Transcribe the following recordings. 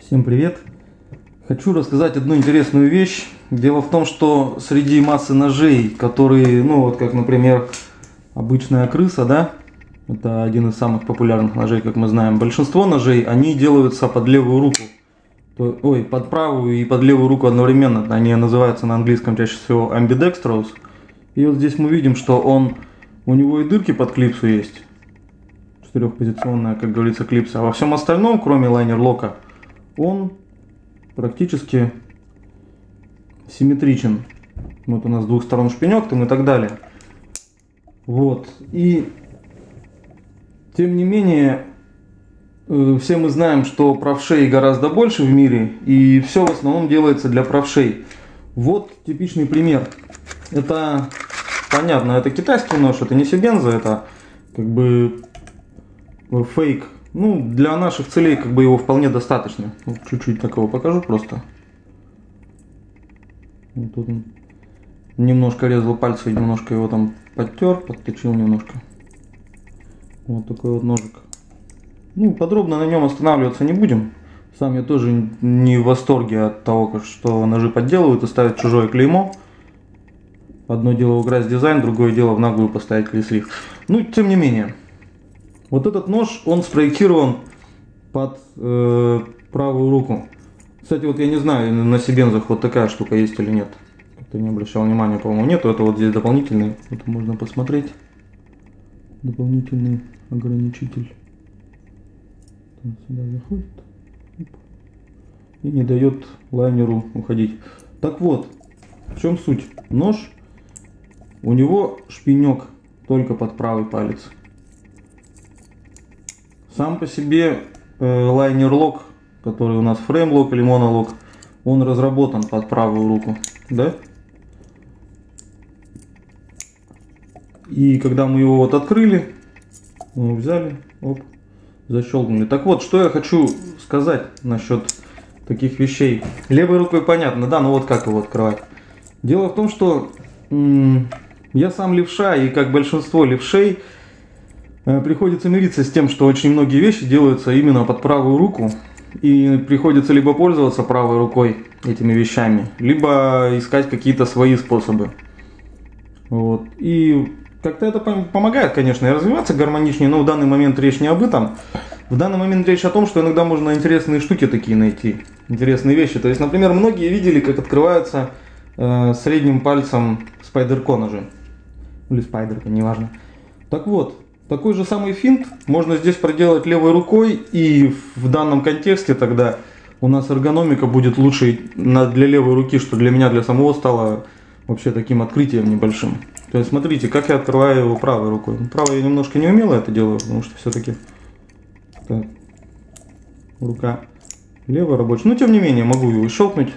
Всем привет! Хочу рассказать одну интересную вещь. Дело в том, что среди массы ножей, которые, ну вот как, например, обычная крыса, да, это один из самых популярных ножей, как мы знаем, большинство ножей, они делаются под левую руку. Ой, под правую и под левую руку одновременно. Они называются на английском чаще всего ambidextrous. И вот здесь мы видим, что у него и дырки под клипсу есть. Четырехпозиционная, как говорится, клипса. А во всем остальном, кроме лайнер-лока, он практически симметричен. Вот у нас с двух сторон шпинек там и так далее. Вот. И тем не менее, все мы знаем, что правшей гораздо больше в мире, и все в основном делается для правшей. Вот типичный пример. Это, понятно, это китайский нож, это не Chibenza, это как бы фейк. Ну, для наших целей как бы его вполне достаточно. Чуть-чуть так его покажу просто. Вот тут он немножко резал пальцы, немножко его там подтер, подточил немножко. Вот такой вот ножик. Ну, подробно на нем останавливаться не будем. Сам я тоже не в восторге от того, что ножи подделывают и ставят чужое клеймо. Одно дело украсть дизайн, другое дело в наглую поставить пресс-риф. Ну, тем не менее. Вот этот нож, он спроектирован под правую руку. Кстати, вот я не знаю, на Chibenza вот такая штука есть или нет. Кто не обращал внимания, по-моему, нету. Это вот здесь дополнительный. Вот можно посмотреть. Дополнительный ограничитель. Он сюда заходит и не дает лайнеру уходить. Так вот, в чем суть? Нож, у него шпинек только под правый палец. Сам по себе лайнер-лок, который у нас фрейм-лок или монолок, он разработан под правую руку, да? И когда мы его вот открыли, мы его взяли, оп, защелкнули. Так вот, что я хочу сказать насчет таких вещей. Левой рукой понятно, да, но вот как его открывать. Дело в том, что я сам левша, и как большинство левшей, приходится мириться с тем, что очень многие вещи делаются именно под правую руку. И приходится либо пользоваться правой рукой этими вещами, либо искать какие-то свои способы. Вот. И как-то это помогает, конечно, и развиваться гармоничнее, но в данный момент речь не об этом. В данный момент речь о том, что иногда можно интересные штуки такие найти, интересные вещи. То есть, например, многие видели, как открываются средним пальцем Spyderco ножи. Или Spyderco, неважно. Так вот, такой же самый финт можно здесь проделать левой рукой, и в данном контексте тогда у нас эргономика будет лучше для левой руки, что для меня, для самого стало вообще таким открытием небольшим. То есть смотрите, как я открываю его правой рукой. Правой я немножко не умело это делаю, потому что все-таки рука левая рабочая. Но тем не менее могу его щелкнуть.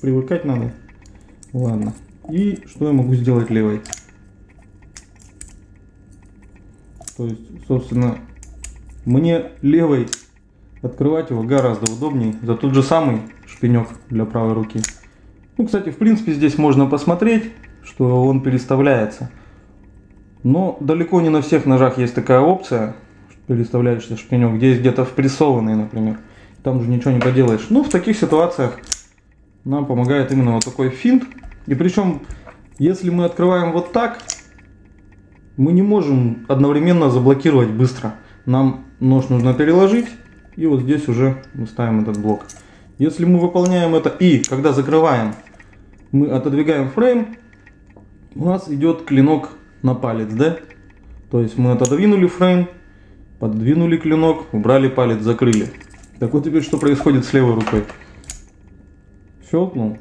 Привыкать надо. Ладно. И что я могу сделать левой? То есть, собственно, мне левой открывать его гораздо удобнее за тот же самый шпинек для правой руки. Ну, кстати, в принципе, здесь можно посмотреть, что он переставляется. Но далеко не на всех ножах есть такая опция, что переставляешься шпинек. Здесь где-то впрессованный, например. Там же ничего не поделаешь. Ну, в таких ситуациях нам помогает именно вот такой финт. И причем, если мы открываем вот так, мы не можем одновременно заблокировать быстро. Нам нож нужно переложить, и вот здесь уже мы ставим этот блок. Если мы выполняем это и когда закрываем, мы отодвигаем фрейм, у нас идет клинок на палец, да? То есть мы отодвинули фрейм, подвинули клинок, убрали палец, закрыли. Так вот теперь что происходит с левой рукой. Щелкнул.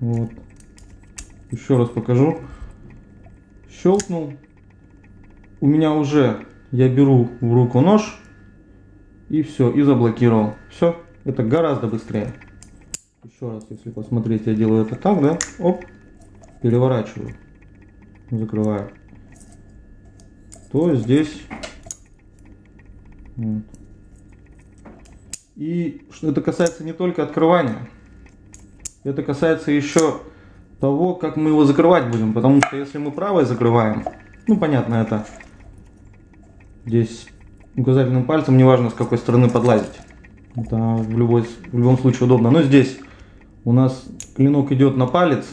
Вот. Еще раз покажу. Щелкнул. У меня уже, я беру в руку нож. И все, и заблокировал. Все, это гораздо быстрее. Еще раз, если посмотреть, я делаю это так, да? Оп, переворачиваю, закрываю. То здесь. Вот. И это касается не только открывания. Это касается еще того, как мы его закрывать будем. Потому что если мы правой закрываем, ну понятно, это здесь указательным пальцем, неважно с какой стороны подлазить. Это в любом случае удобно. Но здесь у нас клинок идет на палец,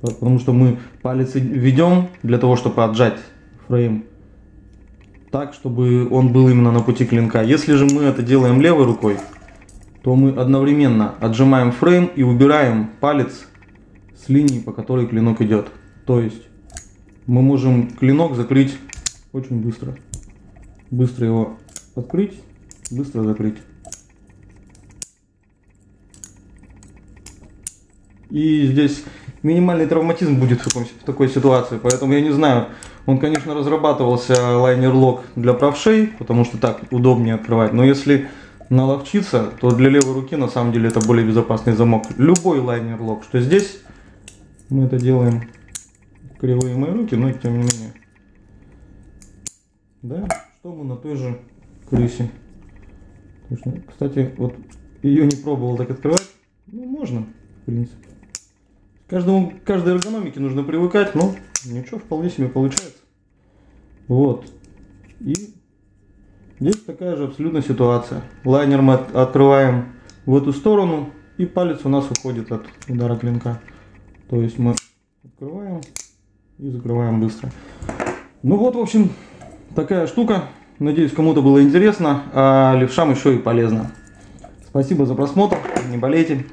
потому что мы палец ведем для того, чтобы отжать фрейм так, чтобы он был именно на пути клинка. Если же мы это делаем левой рукой, то мы одновременно отжимаем фрейм и убираем палец с линии, по которой клинок идет. То есть мы можем клинок закрыть очень быстро. Быстро его открыть, быстро закрыть. И здесь минимальный травматизм будет в такой ситуации. Поэтому я не знаю, он, конечно, разрабатывался лайнер-лок для правшей, потому что так удобнее открывать. Но если наловчиться, то для левой руки на самом деле это более безопасный замок. Любой лайнер-лок, что здесь, мы это делаем кривые мои руки, но тем не менее. Да, что мы на той же крысе. Кстати, вот ее не пробовал так открывать. Ну, можно, в принципе. Каждой эргономике нужно привыкать, но ничего, вполне себе получается. Вот. И здесь такая же абсолютно ситуация. Лайнер мы открываем в эту сторону, и палец у нас уходит от удара клинка. То есть мы открываем и закрываем быстро. Ну вот, в общем, такая штука. Надеюсь, кому-то было интересно, а левшам еще и полезно. Спасибо за просмотр, не болейте.